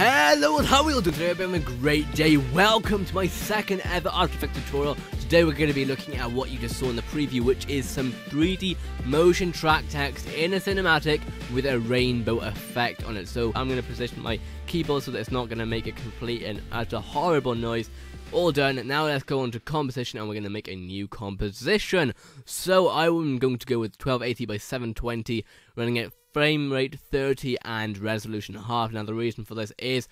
Hello and how are you all doing today? I'm having a great day. Welcome to my second ever Artifact tutorial. Today we're going to be looking at what you just saw in the preview, which is some 3D motion track text in a cinematic with a rainbow effect on it. So I'm going to position my keyboard so that it's not going to make a complete and utter horrible noise. All done. Now let's go on to composition, and we're going to make a new composition. So I'm going to go with 1280 by 720, running at frame rate 30 and resolution half. Now the reason for this is,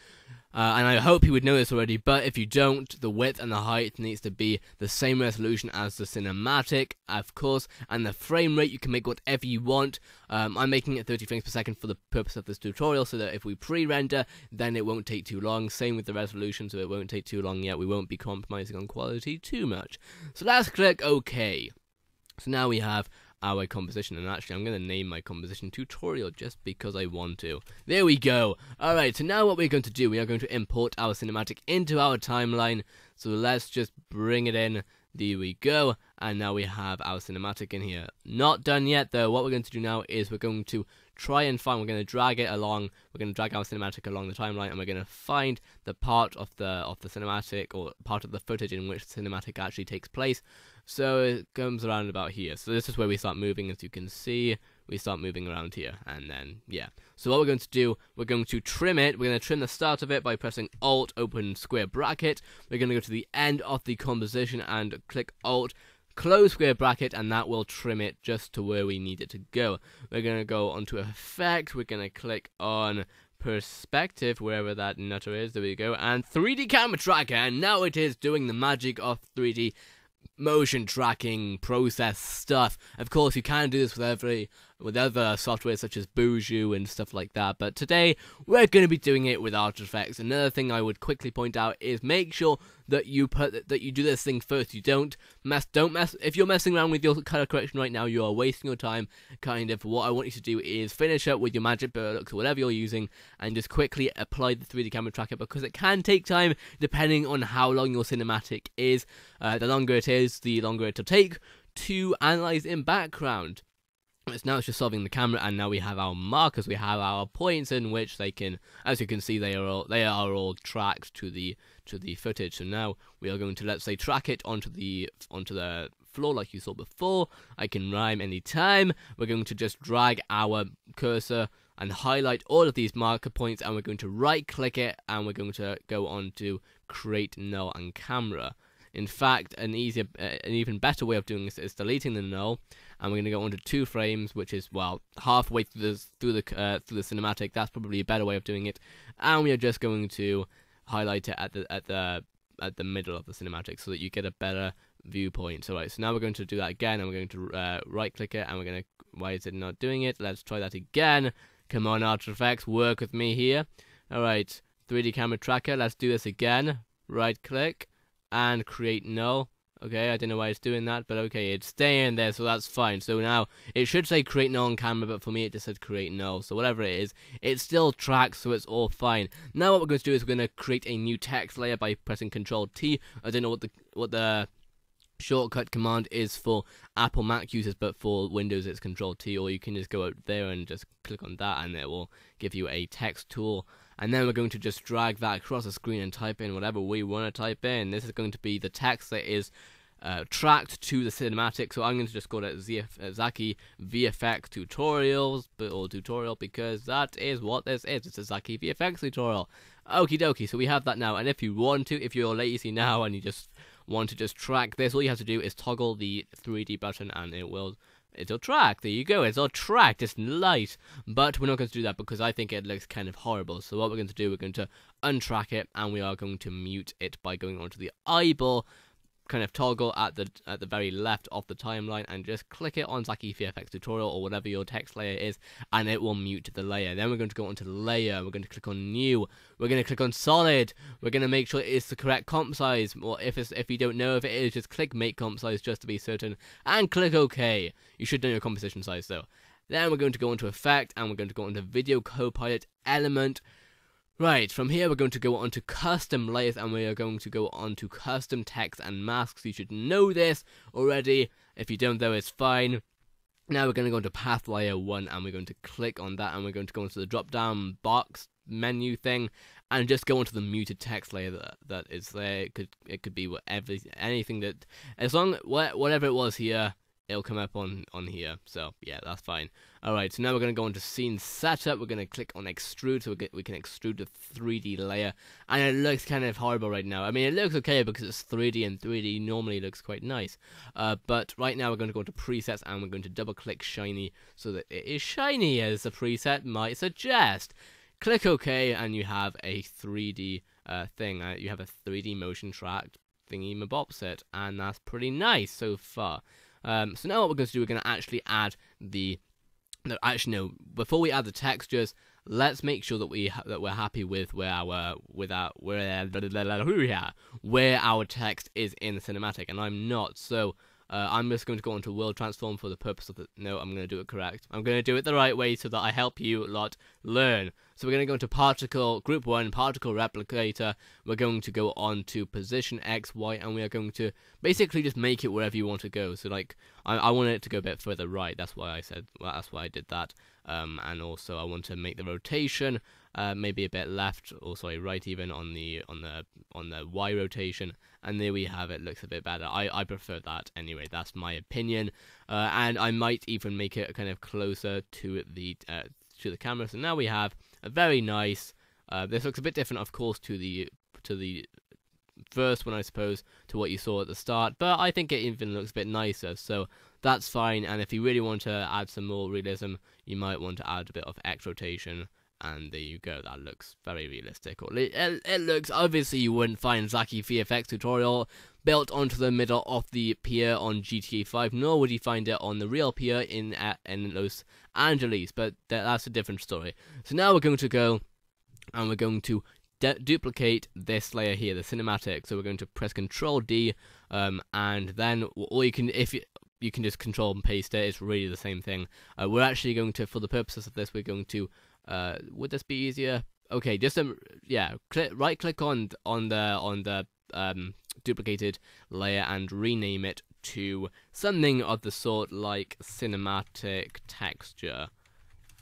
and I hope you would know this already, but if you don't, the width and the height needs to be the same resolution as the cinematic, of course, and the frame rate, you can make whatever you want. I'm making it 30 frames per second for the purpose of this tutorial, so that if we pre-render, then it won't take too long. Same with the resolution, so it won't take too long yet. We won't be compromising on quality too much. So let's click OK. So now we have our composition, and actually I'm going to name my composition tutorial just because I want to. There we go. Alright, so now what we're going to do, we are going to import our cinematic into our timeline. So let's just bring it in. There we go. And now we have our cinematic in here. Not done yet though. What we're going to do now is we're going to try and find, we're going to drag it along, we're going to drag our cinematic along the timeline, and we're going to find the part of the cinematic, or part of the footage in which the cinematic actually takes place. So it comes around about here. So this is where we start moving, as you can see. We start moving around here, and then, yeah. So what we're going to do, we're going to trim it. We're going to trim the start of it by pressing Alt, open square bracket. We're going to go to the end of the composition and click Alt, close square bracket, and that will trim it just to where we need it to go. We're going to go onto Effect. We're going to click on Perspective, wherever that nutter is. There we go. And 3D Camera Tracker, and now it is doing the magic of 3D motion tracking process stuff. Of course, you can do this with other software such as Buju and stuff like that, but today we're going to be doing it with After Effects. Another thing I would quickly point out is make sure that you do this thing first. You don't mess. If you're messing around with your color correction right now, you are wasting your time. Kind of what I want you to do is finish up with your Magic Bullet or whatever you're using, and just quickly apply the 3D camera tracker, because it can take time depending on how long your cinematic is. The longer it is, the longer it'll take to analyze in background. Now it's just solving the camera, and now we have our markers, we have our points in which they can, as you can see, they are all tracked to the footage. So now we are going to, let's say, track it onto the floor like you saw before. I can rhyme any time. We're going to just drag our cursor and highlight all of these marker points, and we're going to right click it, and we're going to go on to create null and camera. In fact, an even better way of doing this is deleting the null, and we're going to go on to 2 frames, which is, well, halfway through the cinematic. That's probably a better way of doing it, and we are just going to highlight it at the middle of the cinematic so that you get a better viewpoint. All right, so now we're going to do that again, and we're going to right-click it, and we're going to. Why is it not doing it? Let's try that again. Come on, After Effects, work with me here. All right, 3D camera tracker. Let's do this again. Right-click. And create null. Okay, I don't know why it's doing that, but okay, it's staying there, so that's fine. So now it should say create null on camera, but for me it just said create null. So whatever it is, it still tracks, so it's all fine. Now what we're going to do is we're going to create a new text layer by pressing Control T. I don't know what the shortcut command is for Apple Mac users, but for Windows it's Control T, or you can just go up there and just click on that, and it will give you a text tool. And then we're going to just drag that across the screen and type in whatever we want to type in. This is going to be the text that is tracked to the cinematic. So I'm going to just call it Zakky VFX tutorials, or tutorial, because that is what this is. It's a Zakky VFX tutorial. Okie dokie. So we have that now. And if you want to, if you're lazy now and you just want to just track this, all you have to do is toggle the 3D button, and it will. It'll track. There you go. It's all tracked. It's light. But we're not going to do that because I think it looks kind of horrible. So what we're going to do, we're going to untrack it, and we are going to mute it by going onto the eyeball kind of toggle at the very left of the timeline, and just click it on Zakky VFX tutorial or whatever your text layer is, and it will mute the layer. Then we're going to go onto layer, we're going to click on new, we're going to click on solid, we're going to make sure it's the correct comp size, or if you don't know if it is, just click make comp size just to be certain, and click OK. You should know your composition size though. Then we're going to go onto effect, and we're going to go onto Video Copilot Element. Right, from here we're going to go on to custom layers, and we are going to go on to custom text and masks. You should know this already. If you don't though, it's fine. Now we're going to go into path layer 1, and we're going to click on that, and we're going to go into the drop down box menu thing and just go into the muted text layer that is there. It could be whatever, anything that, as long as whatever it was here, it'll come up on here. So yeah, that's fine. Alright, so now we're going to go into scene setup. We're going to click on extrude so we can extrude the 3D layer. And it looks kind of horrible right now. I mean, it looks okay because it's 3D, and 3D normally looks quite nice. But right now we're going to go to presets and we're going to double click shiny so that it is shiny as the preset might suggest. Click OK and you have a 3D thing. You have a 3D motion track thingy mabob set, and that's pretty nice so far. So now what we're going to do, we're going to actually add the, no, actually no, before we add the textures, let's make sure that we're happy with where our text is in the cinematic, and I'm not, so I'm just going to go onto world transform for the purpose of the, no, I'm going to do it correct. I'm going to do it the right way so that I help you lot learn. So we're going to go into particle, group 1, particle replicator. We're going to go on to position X, Y, and we are going to basically just make it wherever you want to go. So like, I wanted it to go a bit further right. That's why I said, well, that's why I did that. And also I want to make the rotation maybe a bit left, or sorry, right even on the Y rotation, and there we have it. Looks a bit better. I prefer that anyway. That's my opinion, and I might even make it kind of closer to the camera. So now we have a very nice. This looks a bit different, of course, to the first one, I suppose, to what you saw at the start, but I think it even looks a bit nicer. So that's fine. And if you really want to add some more realism, you might want to add a bit of X rotation. And there you go, that looks very realistic. It looks, obviously you wouldn't find Zakky VFX tutorial built onto the middle of the pier on GTA 5, nor would you find it on the real pier in Los Angeles, but that's a different story. So now we're going to go and we're going to duplicate this layer here, the cinematic. So we're going to press Control-D, and then all you can, if you... You can just control and paste it. It's really the same thing. We're actually going to, for the purposes of this, we're going to. Would this be easier? Okay, just yeah. Right click on the duplicated layer and rename it to something of the sort like cinematic texture.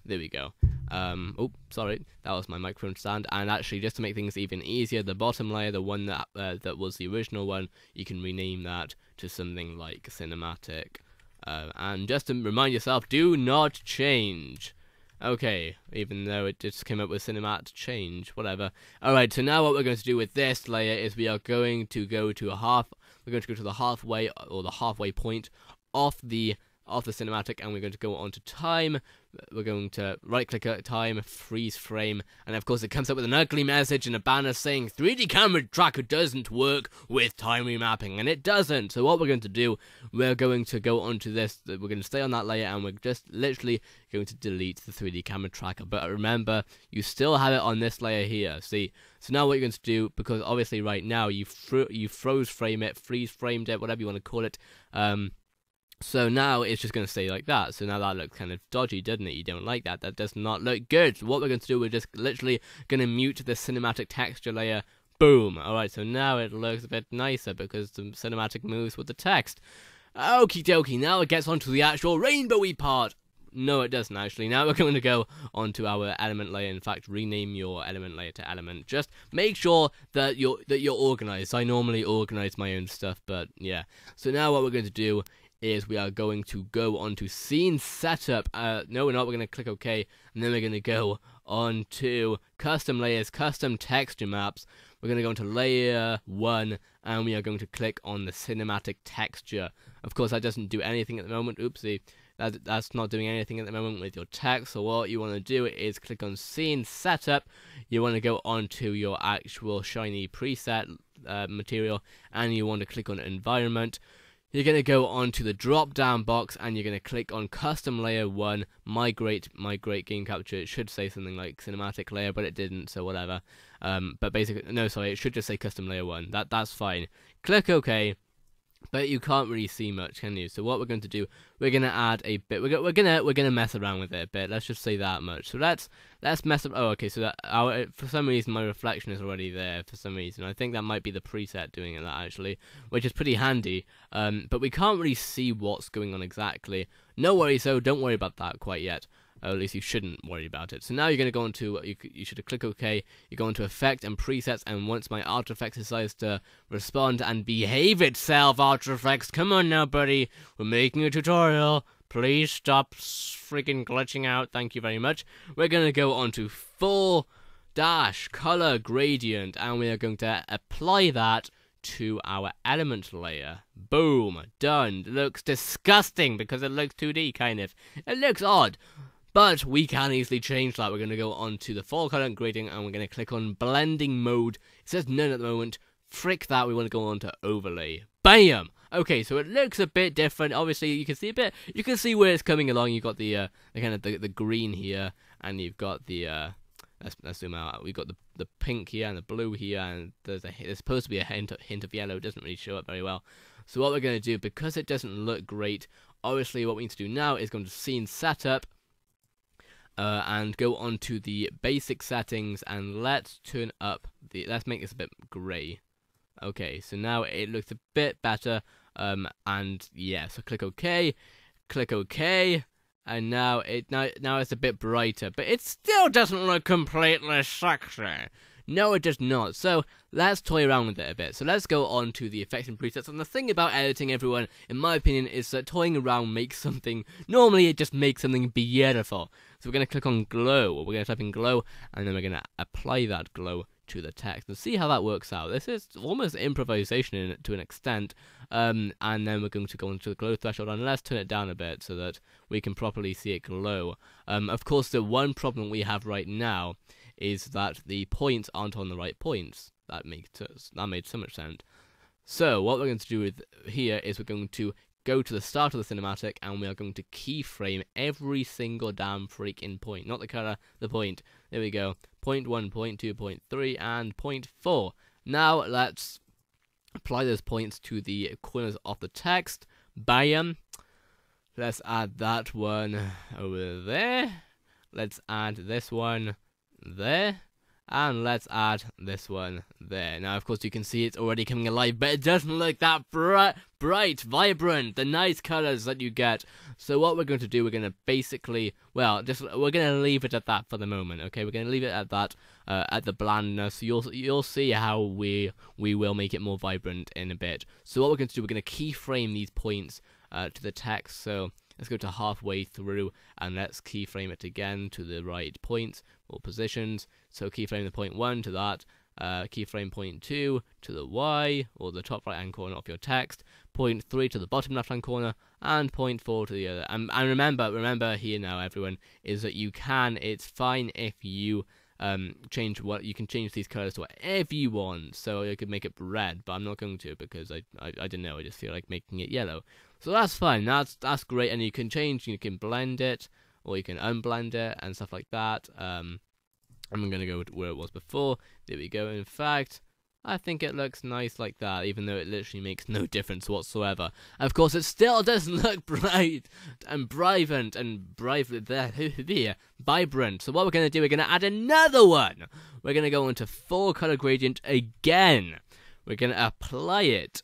There we go. Oh, sorry, that was my microphone stand. And actually, just to make things even easier, the bottom layer, the one that that was the original one, you can rename that to something like cinematic. And just to remind yourself, do not change. Okay, even though it just came up with cinematic change, whatever. All right, so now what we're going to do with this layer is we are going to go to the halfway or the halfway point of the cinematic, and we're going to go on to time. We're going to right click at time, freeze frame, and of course it comes up with an ugly message and a banner saying 3D camera tracker doesn't work with time remapping, and it doesn't. So what we're going to do, we're going to go onto this, we're going to stay on that layer, and we're just literally going to delete the 3D camera tracker. But remember, you still have it on this layer here, see? So now what you're going to do, because obviously right now you froze frame it, freeze framed it, whatever you want to call it, so now it's just going to stay like that. So now that looks kind of dodgy, doesn't it? You don't like that. That does not look good. So what we're going to do, we're just literally going to mute the cinematic texture layer. Boom. All right, so now it looks a bit nicer because the cinematic moves with the text. Okie dokie, now it gets onto the actual rainbowy part. No, it doesn't actually. Now we're going to go onto our element layer. In fact, rename your element layer to element. Just make sure that you're organized. I normally organize my own stuff, but yeah. So now what we're going to do is we are going to go on to scene setup. No, we're not. We're going to click OK, and then we're going to go on to custom layers, custom texture maps. We're going to go into layer 1, and we are going to click on the cinematic texture. Of course, that doesn't do anything at the moment. Oopsie. That's not doing anything at the moment with your text. So what you want to do is click on scene setup. You want to go onto your actual shiny preset material, and you want to click on environment. You're going to go on to the drop down box and you're going to click on custom layer 1, migrate game capture. It should say something like cinematic layer, but it didn't, so whatever. But basically, no, sorry, it should just say custom layer 1. That's fine. Click OK, but you can't really see much, can you? So what we're going to do, we're going to add a bit. We're going to mess around with it a bit. Let's just say that much. So let's mess up. Oh, okay. So that for some reason my reflection is already there. For some reason, I think that might be the preset doing that actually, which is pretty handy. But we can't really see what's going on exactly. No worries, though. Don't worry about that quite yet. or at least you shouldn't worry about it. So now you're going to go into, you should click OK, you go into Effect and Presets, and once my After Effects decides to respond and behave itself, After Effects, come on now, buddy, we're making a tutorial. Please stop freaking glitching out, thank you very much. We're going to go on to Full Dash Color Gradient, and we are going to apply that to our element layer. Boom, done. It looks disgusting because it looks 2D, kind of. It looks odd, but we can easily change that. We're going to go on to the full color grading, and we're going to click on blending mode. It says none at the moment. Frick that, we want to go on to overlay. Bam! Okay, so it looks a bit different. Obviously, you can see a bit, you can see where it's coming along. You've got the kind of the green here, and you've got the, let's zoom out. We've got the pink here and the blue here, and there's supposed to be a hint of yellow. It doesn't really show up very well. So what we're going to do, because it doesn't look great, obviously what we need to do now is go to Scene Setup, and go on to the Basic Settings, and let's turn up the, let's make this a bit grey. Okay, so now it looks a bit better, and yeah, so click OK, and now now it's a bit brighter, but it still doesn't look completely sexy. No, it does not. So let's toy around with it a bit. So let's go on to the effects and presets. And the thing about editing, everyone, in my opinion, is that toying around makes something, normally it just makes something beautiful. So we're going to click on glow, we're going to type in glow, and then we're going to apply that glow to the text and see how that works out. This is almost improvisation in it to an extent, and then we're going to go into the glow threshold, and let's turn it down a bit so that we can properly see it glow. Of course, the one problem we have right now is that the points aren't on the right points. That made so much sense. So what we're going to do with here is we're going to go to the start of the cinematic, and we are going to keyframe every single damn freaking point. Not the colour, the point. There we go. Point 1, point 2, point 3, and point 4. Now let's apply those points to the corners of the text. Bam. Let's add that one over there. Let's add this one there. And let's add this one there. Now, of course, you can see it's already coming alive, but it doesn't look that bright, vibrant, the nice colors that you get. So what we're going to do, we're going to basically, well, just we're going to leave it at that for the moment, okay? We're going to leave it at that, at the blandness. You'll see how we will make it more vibrant in a bit. So what we're going to do, we're going to keyframe these points to the text. So let's go to halfway through, and let's keyframe it again to the right points or positions. So keyframe the point 1 to that, keyframe point 2 to the Y, or the top right-hand corner of your text, point 3 to the bottom left-hand corner, and point 4 to the other. And remember here now, everyone, is that you can, it's fine if you change what, you can change these colors to whatever you want. So you could make it red, but I'm not going to because I don't know, I just feel like making it yellow. So that's fine, that's great, and you can change, you can blend it, or you can unblend it, and stuff like that. I'm going to go where it was before. There we go. In fact, I think it looks nice like that, even though it literally makes no difference whatsoever. And of course, it still doesn't look bright and vibrant and vibrant. So what we're going to do, we're going to add another one. We're going to go into full color gradient again. We're going to apply it.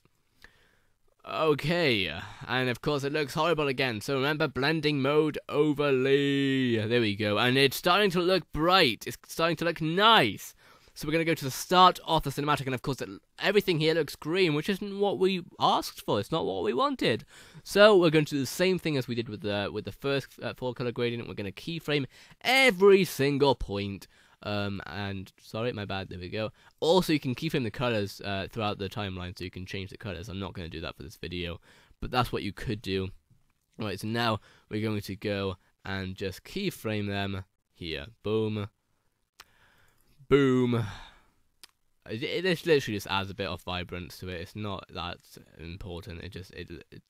Okay, and of course it looks horrible again, so remember blending mode overlay, there we go, and it's starting to look bright, it's starting to look nice, so we're going to go to the start of the cinematic, and of course everything here looks green, which isn't what we asked for, it's not what we wanted, so we're going to do the same thing as we did with the first full color gradient. We're going to keyframe every single point. And sorry, my bad, there we go. Also, you can keyframe the colors throughout the timeline, so you can change the colors. I'm not going to do that for this video, but that's what you could do. Right, so now we're going to go and just keyframe them here. Boom. Boom. This literally just adds a bit of vibrance to it. It's not that important. It just,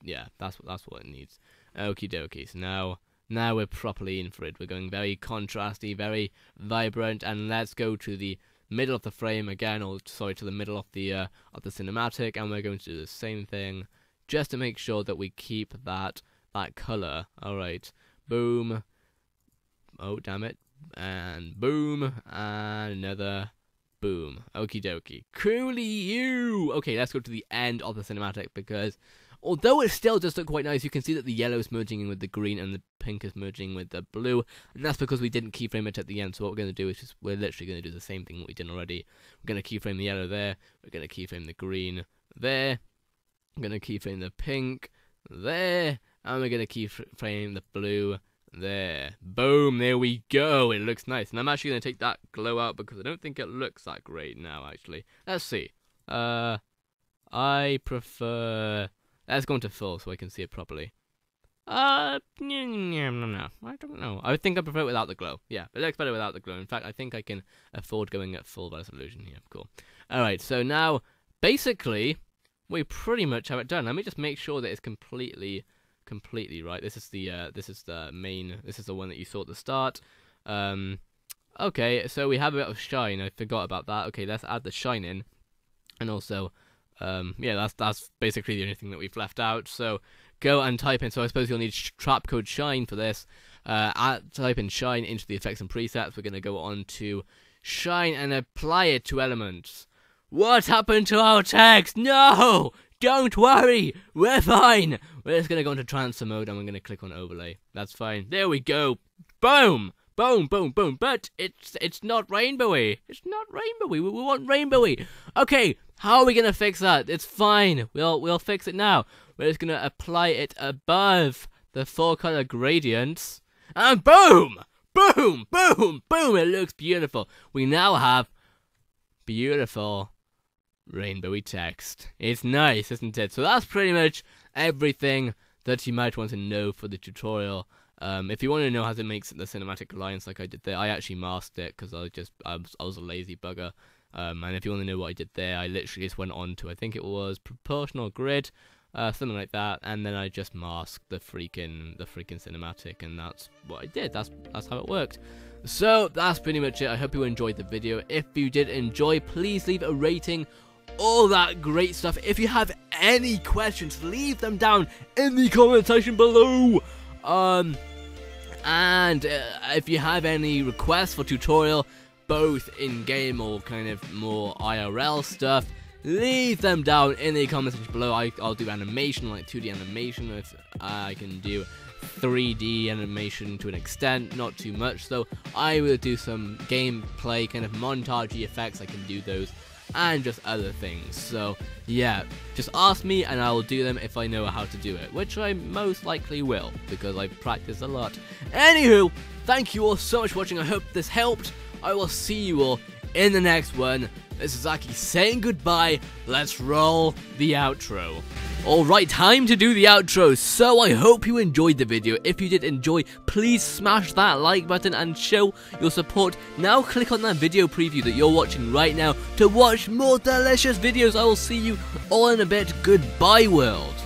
yeah, that's what it needs. Okie dokie, so now we're properly in for it. We're going very contrasty, very vibrant, and let's go to the middle of the frame again, or sorry, to the middle of the cinematic, and we're going to do the same thing, just to make sure that we keep that color. All right, boom. Oh damn it! And boom, and another boom. Okie dokie. Coolie you. Okay, let's go to the end of the cinematic because Although it still does look quite nice, you can see that the yellow is merging in with the green and the pink is merging with the blue, and that's because we didn't keyframe it at the end. So what we're going to do is just, we're literally going to do the same thing that we did already. We're going to keyframe the yellow there, we're going to keyframe the green there, I'm going to keyframe the pink there, and we're going to keyframe the blue there. Boom, there we go. It looks nice. And I'm actually going to take that glow out because I don't think it looks that great now, actually. Let's see. I prefer... Let's go into full so I can see it properly. No. I don't know. I think I prefer it without the glow. Yeah, it looks better without the glow. In fact, I think I can afford going at full resolution here. Cool. Alright, so now, basically, we pretty much have it done. Let me just make sure that it's completely right. This is the one that you saw at the start. Okay, so we have a bit of shine. I forgot about that. Okay, let's add the shine in, and also yeah, that's basically the only thing that we've left out. So go and type in, so I suppose you'll need trap code shine for this. Type in shine into the effects and presets. We're going to go on to shine and apply it to elements. What happened to our text? No, don't worry, we're fine. We're just going to go into transfer mode and we're going to click on overlay. That's fine. There we go. Boom, boom, boom, boom. But it's not rainbowy. It's not rainbowy. We want rainbowy. Okay, how are we going to fix that? It's fine. We'll fix it now. We're just going to apply it above the four color gradients. And boom, boom, boom, boom. It looks beautiful. We now have beautiful rainbowy text. It's nice, isn't it? So that's pretty much everything that you might want to know for the tutorial. If you want to know how to make the cinematic lines like I did there, I actually masked it because I was a lazy bugger. And if you want to know what I did there, I literally just went on to, I think it was proportional grid, something like that, and then I just masked the freaking cinematic, and that's what I did. That's how it worked. So that's pretty much it. I hope you enjoyed the video. If you did enjoy, please leave a rating, all that great stuff. If you have any questions, leave them down in the comment section below. And if you have any requests for tutorial, both in-game or kind of more IRL stuff, leave them down in the comment section below. I'll do animation, like 2D animation, if I can do 3D animation to an extent, not too much though. I will do some gameplay, kind of montagey effects, I can do those, and just other things. So yeah, just ask me and I will do them if I know how to do it, which I most likely will because I practice a lot. Anywho, thank you all so much for watching. I hope this helped. I will see you all in the next one. This is Zakky saying goodbye. Let's roll the outro. Alright, time to do the outro. So I hope you enjoyed the video. If you did enjoy, please smash that like button and show your support. Now click on that video preview that you're watching right now to watch more delicious videos. I will see you all in a bit. Goodbye, world.